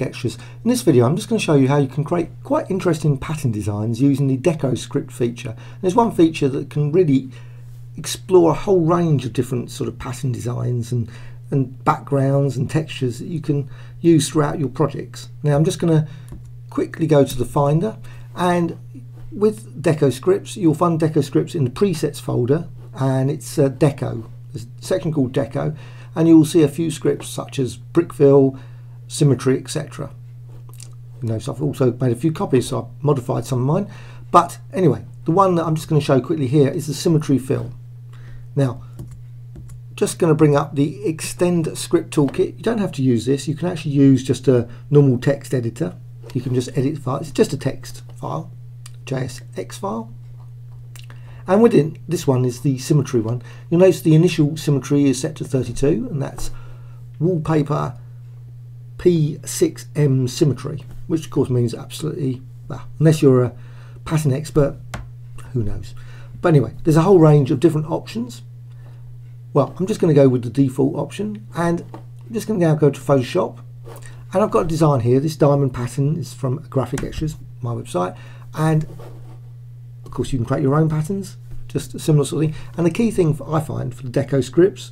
Graphic Extras. In this video I'm just going to show you how you can create quite interesting pattern designs using the Deco Script feature. And there's one feature that can really explore a whole range of different sort of pattern designs and backgrounds and textures that you can use throughout your projects. Now I'm just going to quickly go to the Finder, and with Deco Scripts you'll find Deco Scripts in the Presets folder, and it's Deco. There's a section called Deco, and you'll see a few scripts such as Brickfill, Symmetry, etc. You know, so I've also made a few copies, so I've modified some of mine. But anyway, the one that I'm just going to show quickly here is the Symmetry Fill. Now, just going to bring up the Extend Script Toolkit. You don't have to use this. You can actually use just a normal text editor. You can just edit files. It's just a text file, JSX file. And within this one is the symmetry one. You'll notice the initial symmetry is set to 32, and that's wallpaper P6M symmetry, which of course means absolutely, well, unless you're a pattern expert, who knows. But anyway, there's a whole range of different options. Well, I'm just going to go with the default option, and I'm just going to now go to Photoshop, and I've got a design here. This diamond pattern is from Graphic Extras, my website, and of course you can create your own patterns, just a similar sort of thing. And the key thing I find for the Deco Scripts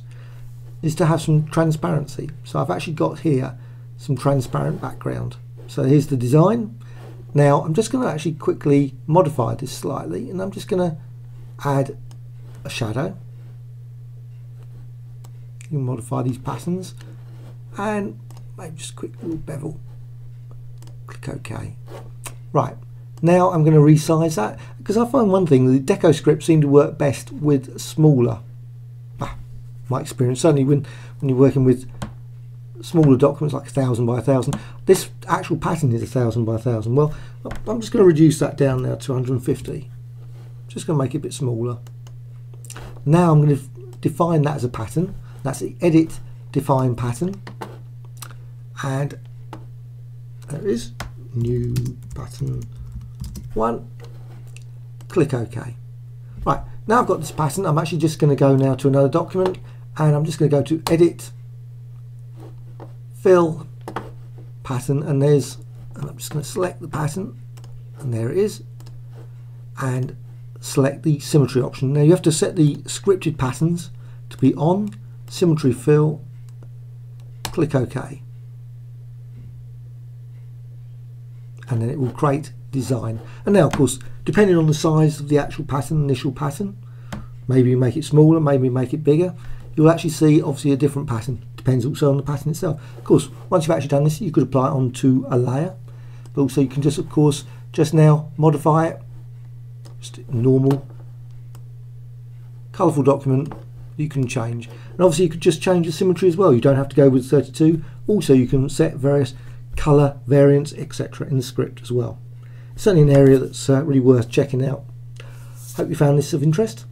is to have some transparency. So I've actually got here some transparent background. So here's the design. Now I'm just going to actually quickly modify this slightly, and I'm just going to add a shadow. You can modify these patterns, and maybe just a quick little bevel. Click OK. Right, now I'm going to resize that, because I find one thing, the Deco Scripts seem to work best with smaller, my experience, certainly when you're working with smaller documents like 1,000 by 1,000. This actual pattern is 1,000 by 1,000. Well, I'm just going to reduce that down now to 150. Just going to make it a bit smaller. Now I'm going to define that as a pattern. That's the edit define pattern, and there it is, new pattern one. Click OK. Right, now I've got this pattern. I'm actually just going to go now to another document, and I'm just going to go to edit, fill, pattern, and I'm just going to select the pattern, and there it is, and select the symmetry option. Now you have to set the scripted patterns to be on, symmetry fill, click OK, and then it will create design. And now of course, depending on the size of the actual pattern, initial pattern, maybe you make it smaller, maybe you make it bigger, you'll actually see obviously a different pattern. Depends also on the pattern itself. Of course, once you've actually done this, you could apply it onto a layer, but also you can just of course just now modify it. Just normal colourful document you can change, and obviously you could just change the symmetry as well. You don't have to go with 32. Also you can set various colour variants, etc. in the script as well. Certainly an area that's really worth checking out. Hope you found this of interest.